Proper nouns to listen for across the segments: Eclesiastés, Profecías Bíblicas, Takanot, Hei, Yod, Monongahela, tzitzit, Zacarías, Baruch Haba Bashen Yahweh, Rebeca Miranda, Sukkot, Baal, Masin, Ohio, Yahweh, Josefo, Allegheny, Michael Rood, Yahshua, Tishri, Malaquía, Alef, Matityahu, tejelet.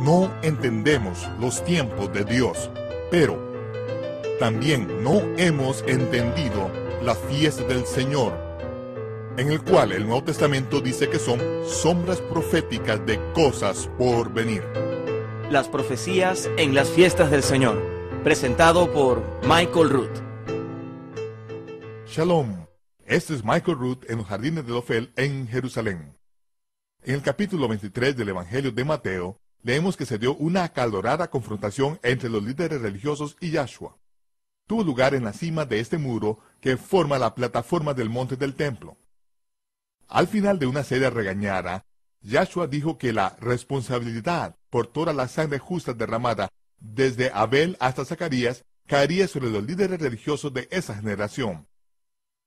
No entendemos los tiempos de Dios, pero también no hemos entendido la fiesta del Señor, en el cual el Nuevo Testamento dice que son sombras proféticas de cosas por venir. Las profecías en las fiestas del Señor, presentado por Michael Rood. Shalom, este es Michael Rood en los Jardines de Ofel en Jerusalén. En el capítulo 23 del Evangelio de Mateo, leemos que se dio una acalorada confrontación entre los líderes religiosos y Yahshua. Tuvo lugar en la cima de este muro que forma la plataforma del monte del templo. Al final de una seria regañada, Yahshua dijo que la responsabilidad por toda la sangre justa derramada desde Abel hasta Zacarías caería sobre los líderes religiosos de esa generación.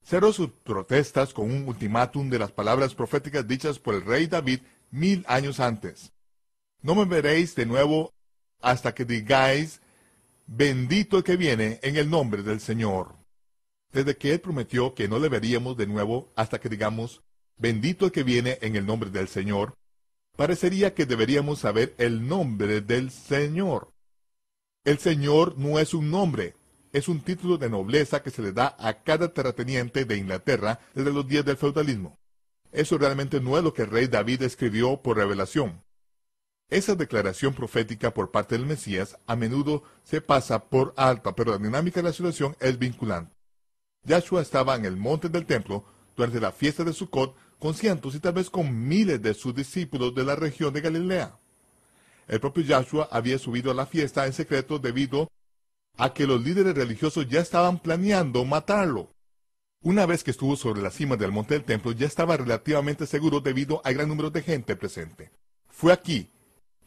Cerró sus protestas con un ultimátum de las palabras proféticas dichas por el rey David 1000 años antes. No me veréis de nuevo hasta que digáis, bendito el que viene en el nombre del Señor. Desde que él prometió que no le veríamos de nuevo hasta que digamos, bendito el que viene en el nombre del Señor, parecería que deberíamos saber el nombre del Señor. El Señor no es un nombre, es un título de nobleza que se le da a cada terrateniente de Inglaterra desde los días del feudalismo. Eso realmente no es lo que el rey David escribió por revelación. Esa declaración profética por parte del Mesías a menudo se pasa por alta, pero la dinámica de la situación es vinculante. Yahshua estaba en el monte del templo durante la fiesta de Sukkot con cientos y tal vez con miles de sus discípulos de la región de Galilea. El propio Yahshua había subido a la fiesta en secreto debido a que los líderes religiosos ya estaban planeando matarlo. Una vez que estuvo sobre la cima del monte del templo, ya estaba relativamente seguro debido al gran número de gente presente. Fue aquí,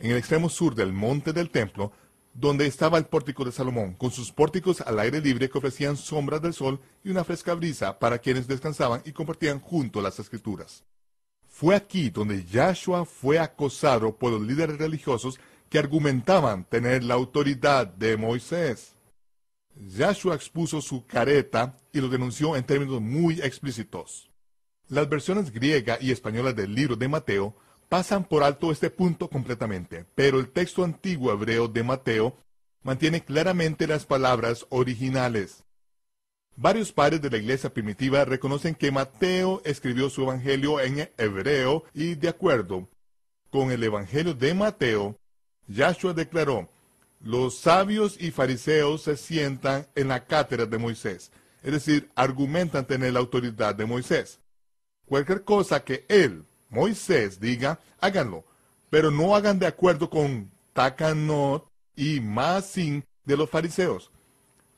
en el extremo sur del monte del templo, donde estaba el pórtico de Salomón, con sus pórticos al aire libre que ofrecían sombras del sol y una fresca brisa para quienes descansaban y compartían junto las escrituras. Fue aquí donde Yahshua fue acosado por los líderes religiosos que argumentaban tener la autoridad de Moisés. Yahshua expuso su careta y lo denunció en términos muy explícitos. Las versiones griega y española del libro de Mateo pasan por alto este punto completamente, pero el texto antiguo hebreo de Mateo mantiene claramente las palabras originales. Varios padres de la iglesia primitiva reconocen que Mateo escribió su evangelio en hebreo y de acuerdo con el evangelio de Mateo, Yahshua declaró, los sabios y fariseos se sientan en la cátedra de Moisés, es decir, argumentan tener la autoridad de Moisés. Cualquier cosa que él, Moisés, diga, háganlo, pero no hagan de acuerdo con Takanot y Masin de los fariseos.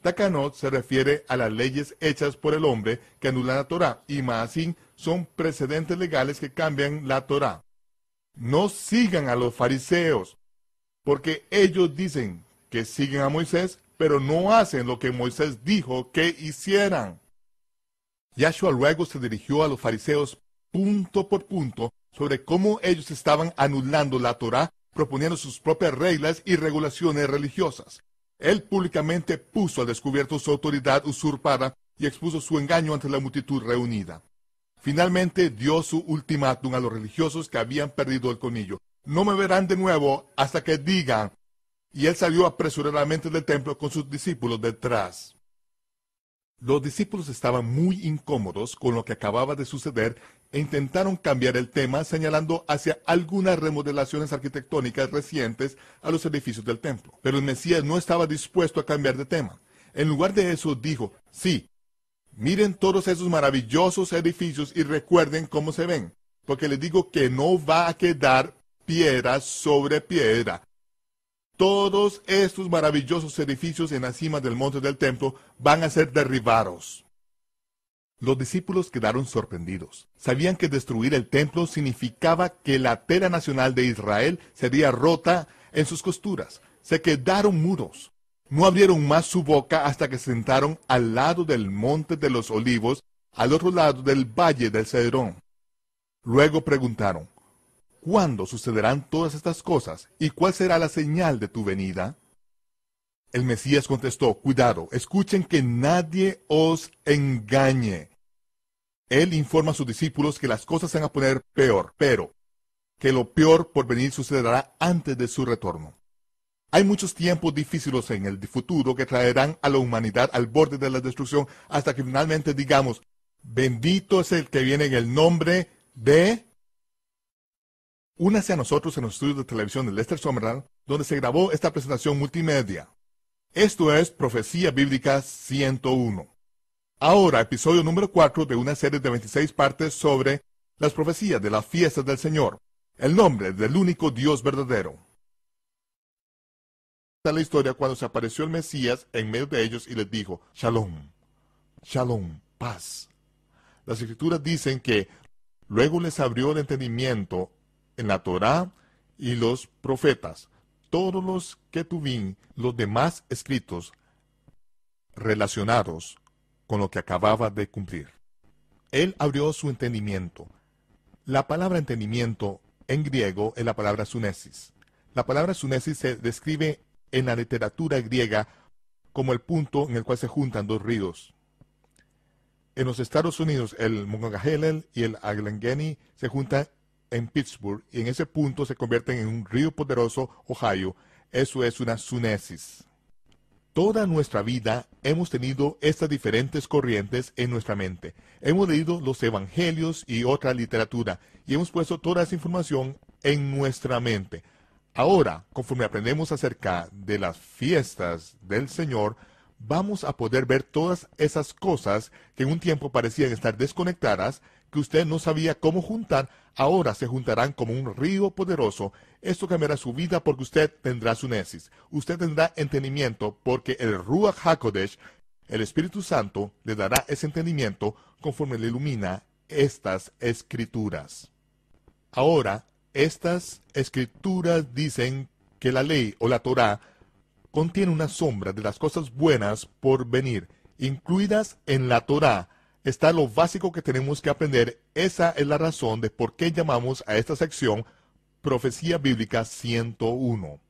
Takanot se refiere a las leyes hechas por el hombre que anulan la Torah, y Masin son precedentes legales que cambian la Torah. No sigan a los fariseos, porque ellos dicen que siguen a Moisés, pero no hacen lo que Moisés dijo que hicieran. Yahshua luego se dirigió a los fariseos punto por punto sobre cómo ellos estaban anulando la Torá, proponiendo sus propias reglas y regulaciones religiosas. Él públicamente puso al descubierto su autoridad usurpada y expuso su engaño ante la multitud reunida. Finalmente dio su ultimátum a los religiosos que habían perdido el colmillo. No me verán de nuevo hasta que digan. Y él salió apresuradamente del templo con sus discípulos detrás. Los discípulos estaban muy incómodos con lo que acababa de suceder e intentaron cambiar el tema señalando hacia algunas remodelaciones arquitectónicas recientes a los edificios del templo. Pero el Mesías no estaba dispuesto a cambiar de tema. En lugar de eso dijo, sí, miren todos esos maravillosos edificios y recuerden cómo se ven, porque les digo que no va a quedar piedra sobre piedra. Todos estos maravillosos edificios en la cima del monte del templo van a ser derribados. Los discípulos quedaron sorprendidos. Sabían que destruir el templo significaba que la tela nacional de Israel sería rota en sus costuras. Se quedaron mudos. No abrieron más su boca hasta que se sentaron al lado del monte de los olivos, al otro lado del valle del Cedrón. Luego preguntaron, ¿cuándo sucederán todas estas cosas? ¿Y cuál será la señal de tu venida? El Mesías contestó, cuidado, escuchen que nadie os engañe. Él informa a sus discípulos que las cosas se van a poner peor, pero que lo peor por venir sucederá antes de su retorno. Hay muchos tiempos difíciles en el futuro que traerán a la humanidad al borde de la destrucción hasta que finalmente digamos, bendito es el que viene en el nombre de... Únase a nosotros en los estudios de televisión de Lester Summerland, donde se grabó esta presentación multimedia. Esto es Profecía Bíblica 101. Ahora, episodio número 4 de una serie de 26 partes sobre las profecías de las fiestas del Señor, el nombre del único Dios verdadero. Está la historia cuando se apareció el Mesías en medio de ellos y les dijo, Shalom, Shalom, paz. Las Escrituras dicen que luego les abrió el entendimiento en la Torá y los profetas, todos los Ketuvim, los demás escritos relacionados con lo que acababa de cumplir. Él abrió su entendimiento. La palabra entendimiento en griego es la palabra sunesis. La palabra sunesis se describe en la literatura griega como el punto en el cual se juntan dos ríos. En los Estados Unidos, el Monongahela y el Allegheny se juntan en Pittsburgh y en ese punto se convierten en un río poderoso, Ohio. Eso es una sunesis. Toda nuestra vida hemos tenido estas diferentes corrientes en nuestra mente. Hemos leído los evangelios y otra literatura y hemos puesto toda esa información en nuestra mente. Ahora, conforme aprendemos acerca de las fiestas del Señor, vamos a poder ver todas esas cosas que en un tiempo parecían estar desconectadas, que usted no sabía cómo juntar, ahora se juntarán como un río poderoso. Esto cambiará su vida porque usted tendrá sunesis. Usted tendrá entendimiento porque el Ruach HaKodesh, el Espíritu Santo, le dará ese entendimiento conforme le ilumina estas escrituras. Ahora, estas escrituras dicen que la ley o la Torá contiene una sombra de las cosas buenas por venir. Incluidas en la Torá está lo básico que tenemos que aprender. Esa es la razón de por qué llamamos a esta sección Profecía Bíblica 101.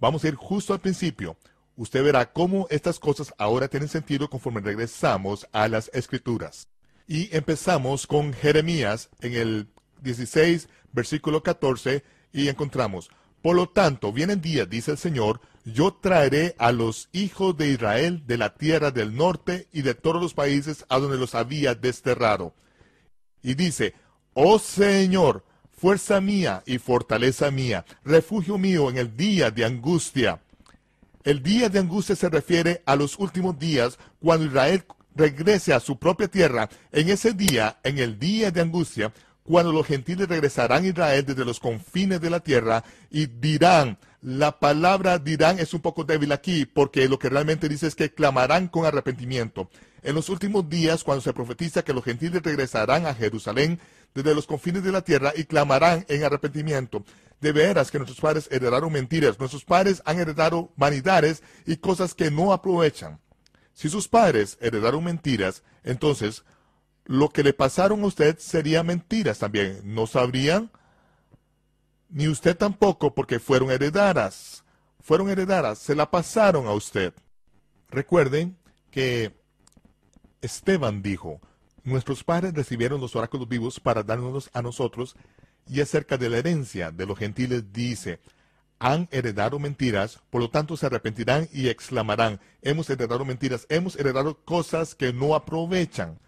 Vamos a ir justo al principio. Usted verá cómo estas cosas ahora tienen sentido conforme regresamos a las Escrituras. Y empezamos con Jeremías en el 16, versículo 14, y encontramos, por lo tanto, vienen días, dice el Señor, yo traeré a los hijos de Israel de la tierra del norte y de todos los países a donde los había desterrado. Y dice, oh Señor, fuerza mía y fortaleza mía, refugio mío en el día de angustia. El día de angustia se refiere a los últimos días cuando Israel regrese a su propia tierra. En ese día, en el día de angustia, cuando los gentiles regresarán a Israel desde los confines de la tierra y dirán, la palabra dirán es un poco débil aquí, porque lo que realmente dice es que clamarán con arrepentimiento. En los últimos días, cuando se profetiza que los gentiles regresarán a Jerusalén desde los confines de la tierra y clamarán en arrepentimiento. De veras que nuestros padres heredaron mentiras, nuestros padres han heredado vanidades y cosas que no aprovechan. Si sus padres heredaron mentiras, entonces lo que le pasaron a usted sería mentiras también. No sabrían, ni usted tampoco, porque fueron heredadas. Fueron heredadas, se la pasaron a usted. Recuerden que Esteban dijo, nuestros padres recibieron los oráculos vivos para dárnoslos a nosotros, y acerca de la herencia de los gentiles dice, han heredado mentiras, por lo tanto se arrepentirán y exclamarán, hemos heredado mentiras, hemos heredado cosas que no aprovechan.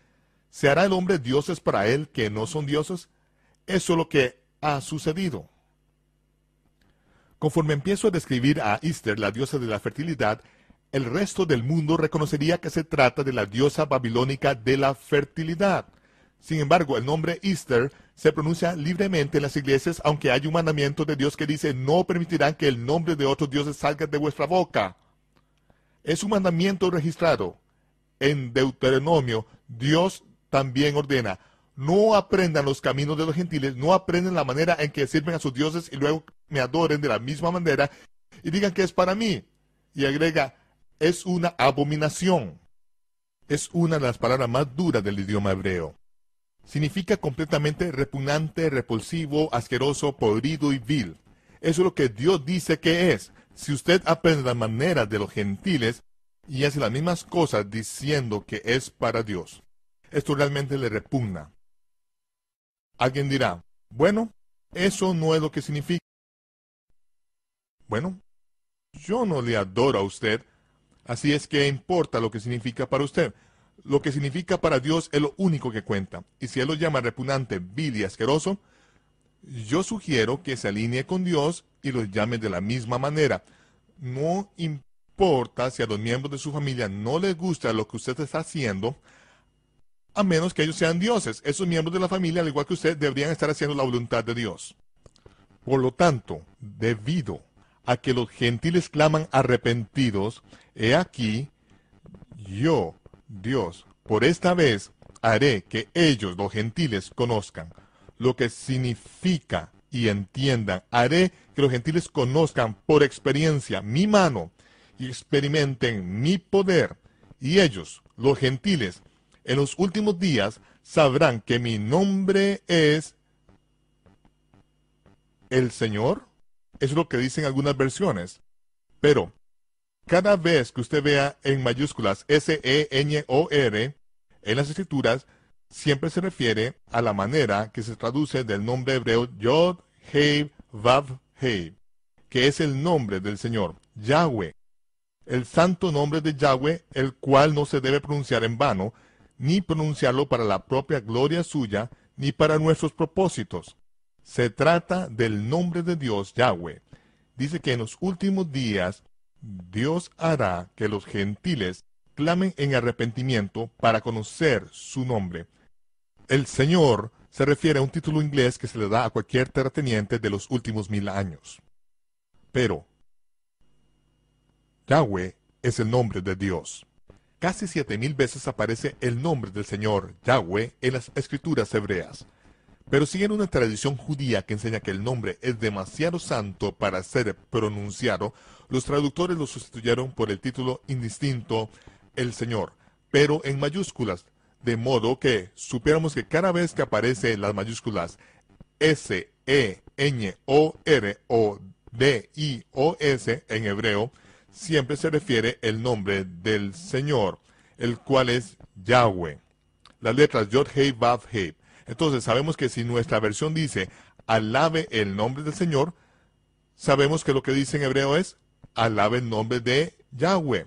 ¿Se hará el hombre dioses para él que no son dioses? Eso es lo que ha sucedido. Conforme empiezo a describir a Ister, la diosa de la fertilidad, el resto del mundo reconocería que se trata de la diosa babilónica de la fertilidad. Sin embargo, el nombre Ister se pronuncia libremente en las iglesias, aunque hay un mandamiento de Dios que dice, no permitirán que el nombre de otros dioses salga de vuestra boca. Es un mandamiento registrado. En Deuteronomio, Dios también ordena, no aprendan los caminos de los gentiles, no aprendan la manera en que sirven a sus dioses y luego me adoren de la misma manera y digan que es para mí. Y agrega, es una abominación. Es una de las palabras más duras del idioma hebreo. Significa completamente repugnante, repulsivo, asqueroso, podrido y vil. Eso es lo que Dios dice que es. Si usted aprende la manera de los gentiles y hace las mismas cosas diciendo que es para Dios, esto realmente le repugna. Alguien dirá, bueno, Eso no es lo que significa. Bueno, yo no le adoro a usted, así es que importa lo que significa para usted. Lo que significa para Dios es lo único que cuenta. Y si Él lo llama repugnante, vil y asqueroso, yo sugiero que se alinee con Dios y los llame de la misma manera. No importa si a los miembros de su familia no les gusta lo que usted está haciendo, a menos que ellos sean dioses. Esos miembros de la familia, al igual que usted, deberían estar haciendo la voluntad de Dios. Por lo tanto, debido a que los gentiles claman arrepentidos, he aquí, yo, Dios, por esta vez haré que ellos, los gentiles, conozcan lo que significa y entiendan. Haré que los gentiles conozcan por experiencia mi mano y experimenten mi poder. Y ellos, los gentiles, en los últimos días sabrán que mi nombre es el Señor. Es lo que dicen algunas versiones. Pero cada vez que usted vea en mayúsculas S-E-N-O-R en las escrituras, siempre se refiere a la manera que se traduce del nombre hebreo Yod, Hei, Vav, Hei, que es el nombre del Señor, Yahweh, el santo nombre de Yahweh, el cual no se debe pronunciar en vano, ni pronunciarlo para la propia gloria suya, ni para nuestros propósitos. Se trata del nombre de Dios, Yahweh. Dice que en los últimos días, Dios hará que los gentiles clamen en arrepentimiento para conocer su nombre. El Señor se refiere a un título inglés que se le da a cualquier terrateniente de los últimos 1000 años. Pero Yahweh es el nombre de Dios. Casi 7000 veces aparece el nombre del Señor Yahweh en las escrituras hebreas. Pero siguen una tradición judía que enseña que el nombre es demasiado santo para ser pronunciado. Los traductores lo sustituyeron por el título indistinto, el Señor, pero en mayúsculas, de modo que supiéramos que cada vez que aparecen las mayúsculas S-E-N-O-R o D-I-O-S en hebreo, siempre se refiere el nombre del Señor, el cual es Yahweh. Las letras Yod, Hei, Vav, Hei. Entonces sabemos que si nuestra versión dice, alabe el nombre del Señor, sabemos que lo que dice en hebreo es, alabe el nombre de Yahweh.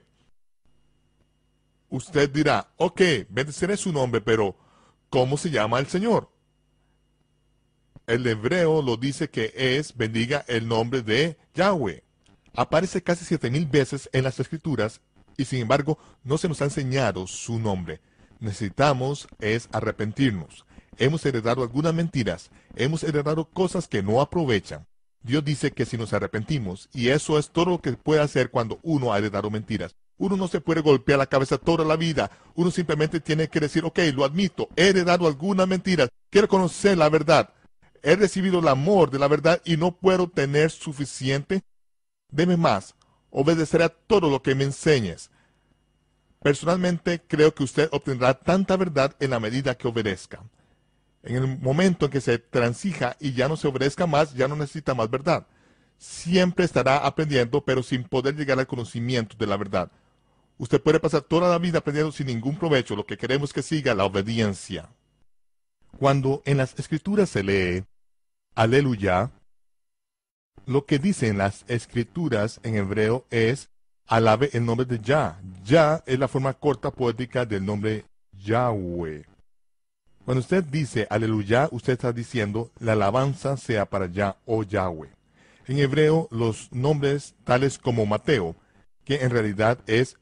Usted dirá, ok, bendeceré su nombre, pero ¿cómo se llama el Señor? El hebreo lo dice que es, bendiga el nombre de Yahweh. Aparece casi 7000 veces en las escrituras y sin embargo no se nos ha enseñado su nombre. Necesitamos es arrepentirnos. Hemos heredado algunas mentiras, hemos heredado cosas que no aprovechan. Dios dice que si nos arrepentimos, y eso es todo lo que puede hacer cuando uno ha heredado mentiras. Uno no se puede golpear la cabeza toda la vida. Uno simplemente tiene que decir, ok, lo admito, he heredado algunas mentiras. Quiero conocer la verdad. He recibido el amor de la verdad y no puedo tener suficiente. Deme más. Obedeceré a todo lo que me enseñes. Personalmente, creo que usted obtendrá tanta verdad en la medida que obedezca. En el momento en que se transija y ya no se obedezca más, ya no necesita más verdad. Siempre estará aprendiendo, pero sin poder llegar al conocimiento de la verdad. Usted puede pasar toda la vida aprendiendo sin ningún provecho. Lo que queremos es que siga la obediencia. Cuando en las escrituras se lee, aleluya, lo que dicen las escrituras en hebreo es, alabe el nombre de Yah. Yah es la forma corta poética del nombre Yahweh. Cuando usted dice, aleluya, usted está diciendo, la alabanza sea para Yah o Yahweh. En hebreo, los nombres tales como Mateo, que en realidad es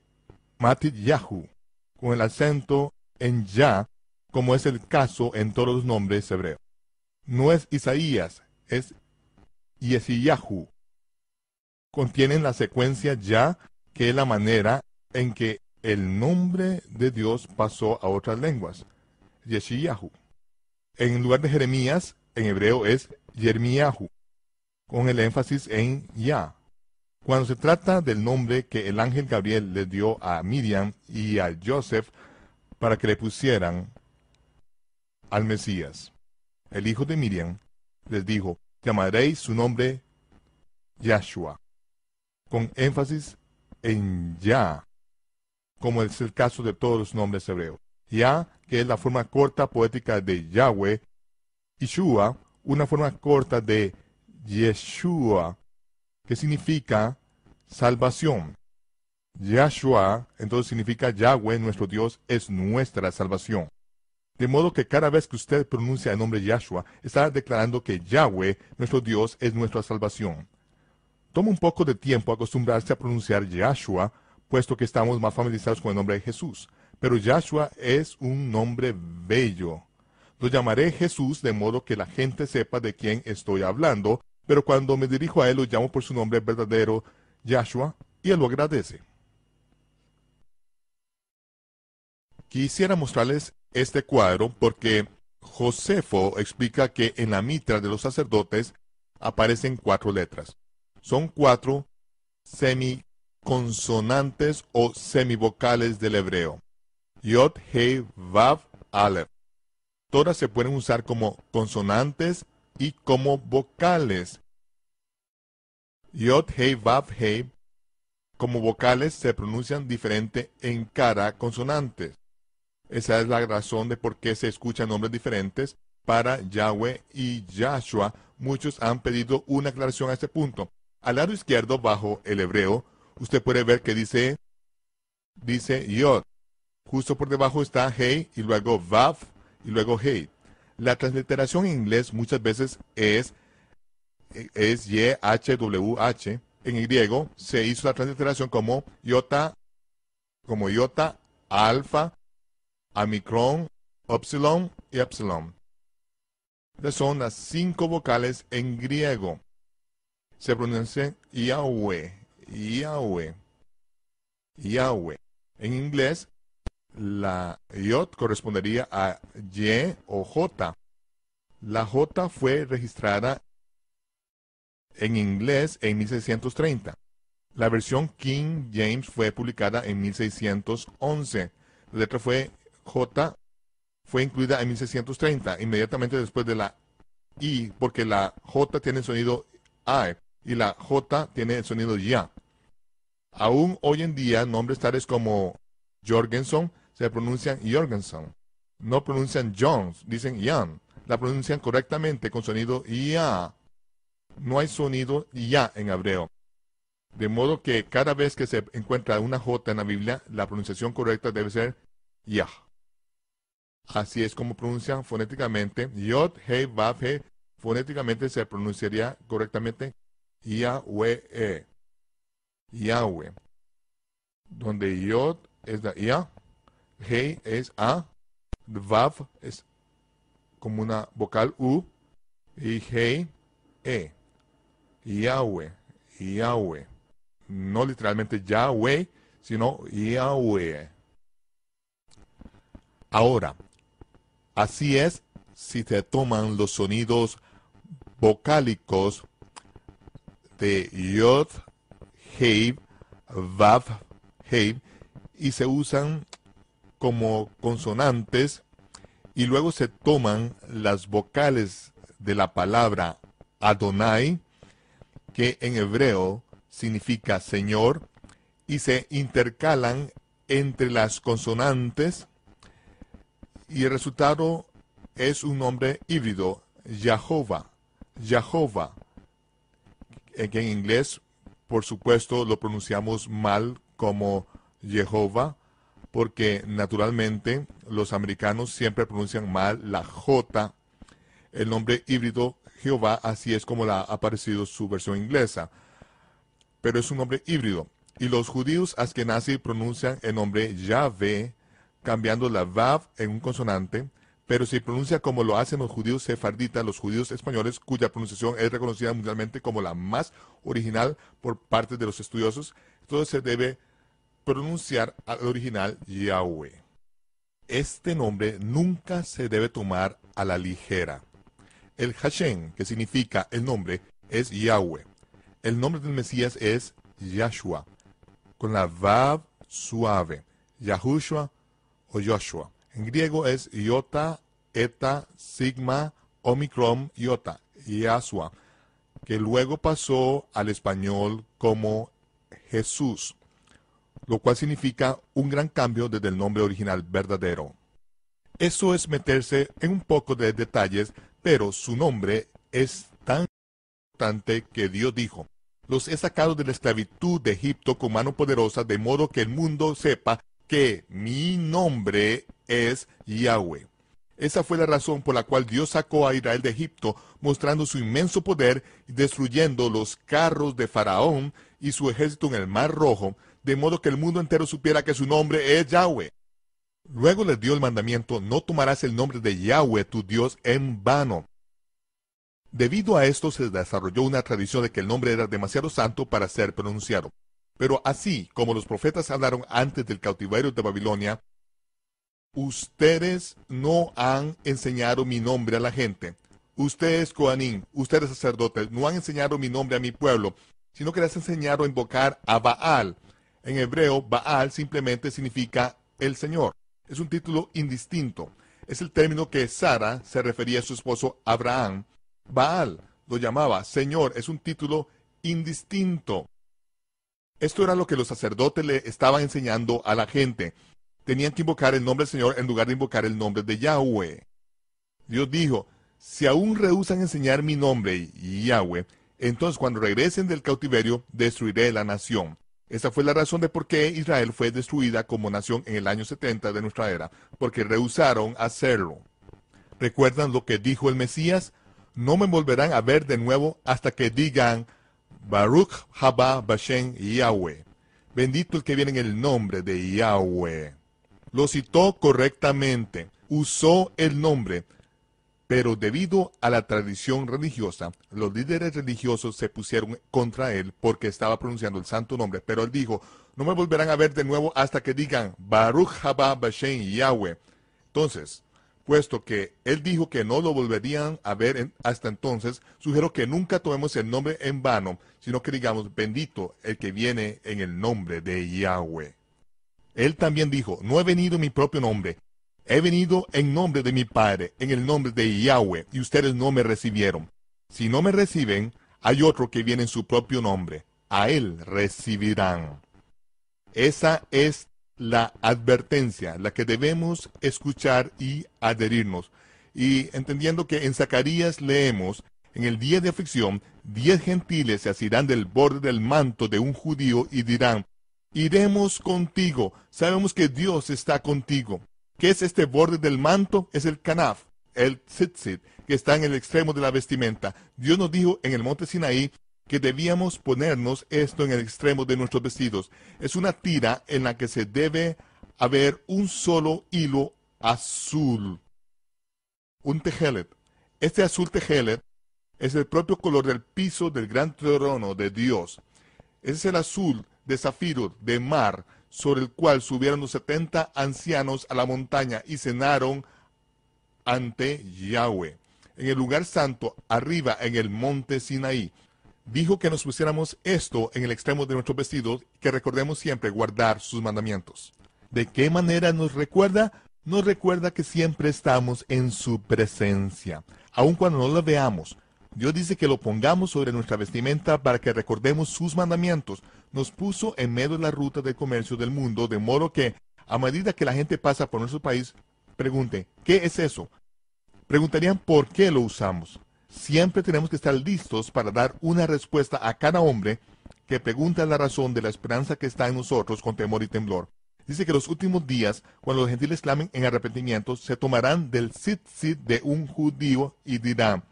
Matityahu, con el acento en ya, como es el caso en todos los nombres hebreos. No es Isaías, es Yesiyahu. Contienen la secuencia ya, que es la manera en que el nombre de Dios pasó a otras lenguas, Yeshiyahu. En lugar de Jeremías, en hebreo es Yermiyahu, con el énfasis en ya. Cuando se trata del nombre que el ángel Gabriel le dio a Miriam y a Joseph para que le pusieran al Mesías. El hijo de Miriam les dijo, llamaréis su nombre Yahshua, con énfasis en Yah, como es el caso de todos los nombres hebreos. Yah, que es la forma corta poética de Yahweh, Yeshua, una forma corta de Yeshua, que significa salvación. Yahshua, entonces, significa Yahweh, nuestro Dios, es nuestra salvación. De modo que cada vez que usted pronuncia el nombre Yahshua, está declarando que Yahweh, nuestro Dios, es nuestra salvación. Toma un poco de tiempo acostumbrarse a pronunciar Yahshua, puesto que estamos más familiarizados con el nombre de Jesús. Pero Yahshua es un nombre bello. Lo llamaré Jesús, de modo que la gente sepa de quién estoy hablando, pero cuando me dirijo a él, lo llamo por su nombre verdadero, Yahshua, y él lo agradece. Quisiera mostrarles este cuadro porque Josefo explica que en la mitra de los sacerdotes aparecen 4 letras. Son 4 semiconsonantes o semivocales del hebreo. Yod, Hei, Vav, Alef. Todas se pueden usar como consonantes y como vocales. Yod, Hei, Vav, Hei, como vocales se pronuncian diferente en cada consonante. Esa es la razón de por qué se escuchan nombres diferentes para Yahweh y Yahshua. Muchos han pedido una aclaración a este punto. Al lado izquierdo, bajo el hebreo, usted puede ver que dice Yod. Justo por debajo está Hei, y luego Vav, y luego Hei. La transliteración en inglés muchas veces es YHWH. En el griego se hizo la transliteración como Iota, Alfa, Omicron, Upsilon y Epsilon. Estas son las 5 vocales en griego. Se pronuncian Yahweh, Yahweh, Yahweh. En inglés, la Yod correspondería a Y o J. La J fue registrada en inglés en 1630. La versión King James fue publicada en 1611. La letra J fue incluida en 1630, inmediatamente después de la I, porque la J tiene el sonido A y la J tiene el sonido YA. Aún hoy en día, nombres tales como Jorgensen se pronuncian Jorgensen. No pronuncian Jones, dicen Jan. La pronuncian correctamente con sonido YA. No hay sonido YA en hebreo. De modo que cada vez que se encuentra una J en la Biblia, la pronunciación correcta debe ser Yah. Así es como pronuncian fonéticamente. Yod, Hei, Vav, Hei. Fonéticamente se pronunciaría correctamente Yahweh. Yahweh. Donde Yod es la Ya, Hei es A, Vav es como una vocal U, y Hei, E. Yahweh, Yahweh. No literalmente Yahweh, sino Yahweh. Ahora, así es si se toman los sonidos vocálicos de Yod, Hei, Vav, Hei, y se usan como consonantes, y luego se toman las vocales de la palabra Adonai, que en hebreo significa Señor, y se intercalan entre las consonantes, y el resultado es un nombre híbrido, Yahová, Yahová, que en inglés, por supuesto, lo pronunciamos mal como Jehová, porque naturalmente los americanos siempre pronuncian mal la J. El nombre híbrido Jehová, así es como la ha aparecido su versión inglesa, pero es un nombre híbrido. Y los judíos askenazí pronuncian el nombre Yahvé, cambiando la Vav en un consonante, pero se pronuncia como lo hacen los judíos sefarditas, los judíos españoles, cuya pronunciación es reconocida mundialmente como la más original por parte de los estudiosos. Entonces se debe pronunciar al original Yahweh. Este nombre nunca se debe tomar a la ligera. El Hashem, que significa el nombre, es Yahweh. El nombre del Mesías es Yahshua, con la Vav suave, Yahushua o Joshua. En griego es Iota, Eta, Sigma, Omicron, Iota, Yahshua, que luego pasó al español como Jesús, lo cual significa un gran cambio desde el nombre original verdadero. Eso es meterse en un poco de detalles, pero su nombre es tan importante que Dios dijo, los he sacado de la esclavitud de Egipto con mano poderosa, de modo que el mundo sepa que mi nombre es Yahweh. Esa fue la razón por la cual Dios sacó a Israel de Egipto, mostrando su inmenso poder, destruyendo los carros de Faraón y su ejército en el Mar Rojo, de modo que el mundo entero supiera que su nombre es Yahweh. Luego les dio el mandamiento, no tomarás el nombre de Yahweh, tu Dios, en vano. Debido a esto se desarrolló una tradición de que el nombre era demasiado santo para ser pronunciado. Pero así como los profetas hablaron antes del cautiverio de Babilonia, ustedes no han enseñado mi nombre a la gente. Ustedes, Coanín, ustedes sacerdotes, no han enseñado mi nombre a mi pueblo, sino que les han enseñado a invocar a Baal. En hebreo, Baal simplemente significa el Señor. Es un título indistinto. Es el término que Sara se refería a su esposo Abraham. Baal lo llamaba Señor, es un título indistinto. Esto era lo que los sacerdotes le estaban enseñando a la gente. Tenían que invocar el nombre del Señor en lugar de invocar el nombre de Yahweh. Dios dijo, si aún rehúsan enseñar mi nombre, Yahweh, entonces cuando regresen del cautiverio, destruiré la nación. Esa fue la razón de por qué Israel fue destruida como nación en el año 70 de nuestra era, porque rehusaron hacerlo. ¿Recuerdan lo que dijo el Mesías? No me volverán a ver de nuevo hasta que digan, Baruch Haba Bashen Yahweh. Bendito el que viene en el nombre de Yahweh. Lo citó correctamente, usó el nombre, pero debido a la tradición religiosa, los líderes religiosos se pusieron contra él porque estaba pronunciando el santo nombre, pero él dijo, no me volverán a ver de nuevo hasta que digan, Baruch Haba Bashen Yahweh. Entonces, puesto que él dijo que no lo volverían a ver hasta entonces, sugiero que nunca tomemos el nombre en vano, sino que digamos, bendito el que viene en el nombre de Yahweh. Él también dijo, no he venido en mi propio nombre, he venido en nombre de mi Padre, en el nombre de Yahweh, y ustedes no me recibieron. Si no me reciben, hay otro que viene en su propio nombre, a él recibirán. Esa es la advertencia, la que debemos escuchar y adherirnos. Y entendiendo que en Zacarías leemos, en el día de aflicción, 10 gentiles se asirán del borde del manto de un judío y dirán, iremos contigo, sabemos que Dios está contigo. ¿Qué es este borde del manto? Es el canaf, el tzitzit, que está en el extremo de la vestimenta. Dios nos dijo en el monte Sinaí que debíamos ponernos esto en el extremo de nuestros vestidos. Es una tira en la que se debe haber un solo hilo azul, un tejelet. Este azul tejelet es el propio color del piso del gran trono de Dios. Ese es el azul de zafiro, de mar, sobre el cual subieron los 70 ancianos a la montaña y cenaron ante Yahweh, en el lugar santo, arriba en el monte Sinaí. Dijo que nos pusiéramos esto en el extremo de nuestros vestidos, que recordemos siempre guardar sus mandamientos. ¿De qué manera nos recuerda? Nos recuerda que siempre estamos en su presencia, aun cuando no la veamos. Dios dice que lo pongamos sobre nuestra vestimenta para que recordemos sus mandamientos. Nos puso en medio de la ruta del comercio del mundo, de modo que, a medida que la gente pasa por nuestro país, pregunten, ¿qué es eso? Preguntarían por qué lo usamos. Siempre tenemos que estar listos para dar una respuesta a cada hombre que pregunta la razón de la esperanza que está en nosotros con temor y temblor. Dice que los últimos días, cuando los gentiles clamen en arrepentimiento, se tomarán del tzitzit de un judío y dirán,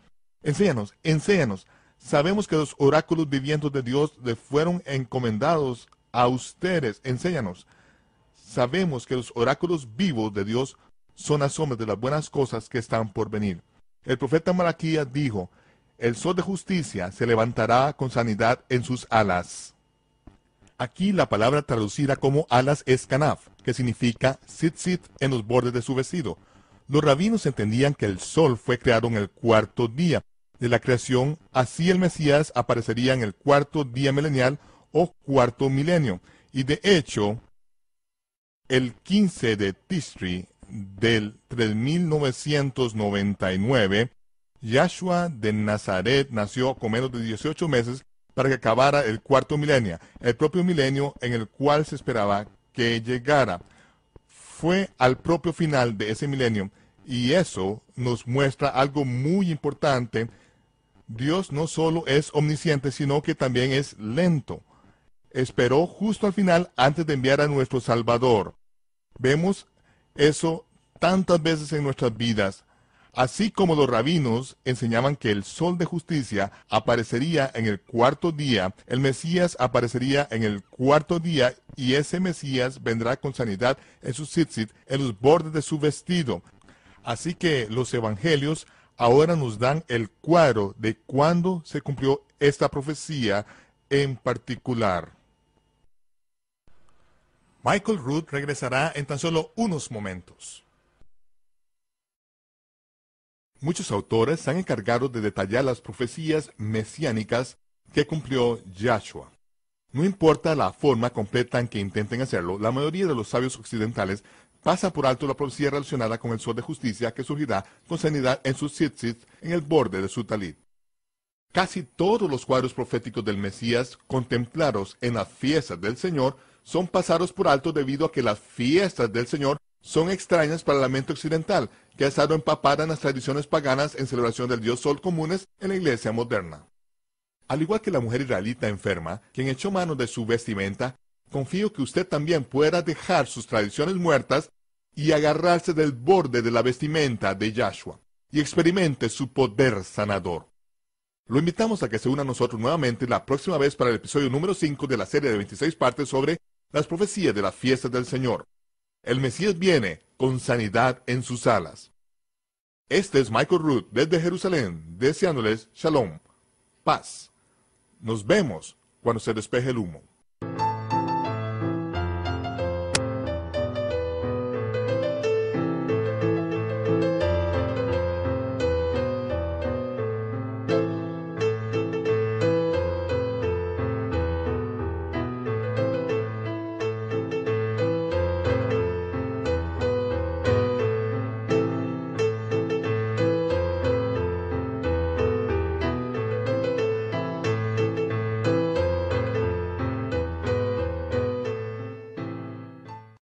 enséñanos, enséñanos. Sabemos que los oráculos vivientes de Dios le fueron encomendados a ustedes. Enséñanos. Sabemos que los oráculos vivos de Dios son asombros de las buenas cosas que están por venir. El profeta Malaquía dijo, el sol de justicia se levantará con sanidad en sus alas. Aquí la palabra traducida como alas es canaf, que significa tzitzit en los bordes de su vestido. Los rabinos entendían que el sol fue creado en el cuarto día de la creación, así el Mesías aparecería en el cuarto día milenial o cuarto milenio. Y de hecho, el 15 de Tishri del 3999, Yahshua de Nazaret nació con menos de 18 meses para que acabara el cuarto milenio, el propio milenio en el cual se esperaba que llegara. Fue al propio final de ese milenio, y eso nos muestra algo muy importante Dios no solo es omnisciente, sino que también es lento. Esperó justo al final antes de enviar a nuestro Salvador. Vemos eso tantas veces en nuestras vidas. Así como los rabinos enseñaban que el sol de justicia aparecería en el cuarto día, el Mesías aparecería en el cuarto día y ese Mesías vendrá con sanidad en su tzitzit, en los bordes de su vestido. Así que los evangelios ahora nos dan el cuadro de cuándo se cumplió esta profecía en particular. Michael Rood regresará en tan solo unos momentos. Muchos autores se han encargado de detallar las profecías mesiánicas que cumplió Yahshua. No importa la forma completa en que intenten hacerlo, la mayoría de los sabios occidentales pasa por alto la profecía relacionada con el sol de justicia que surgirá con sanidad en sus tzitzit, en el borde de su talit. Casi todos los cuadros proféticos del Mesías contemplados en las fiestas del Señor son pasados por alto debido a que las fiestas del Señor son extrañas para la mente occidental, que ha estado empapada en las tradiciones paganas en celebración del Dios Sol comunes en la iglesia moderna. Al igual que la mujer israelita enferma, quien echó mano de su vestimenta, confío que usted también pueda dejar sus tradiciones muertas y agarrarse del borde de la vestimenta de Yahshua, y experimente su poder sanador. Lo invitamos a que se una a nosotros nuevamente la próxima vez para el episodio número 5 de la serie de 26 partes sobre las profecías de las fiestas del Señor. El Mesías viene con sanidad en sus alas. Este es Michael Rood desde Jerusalén, deseándoles Shalom, paz. Nos vemos cuando se despeje el humo.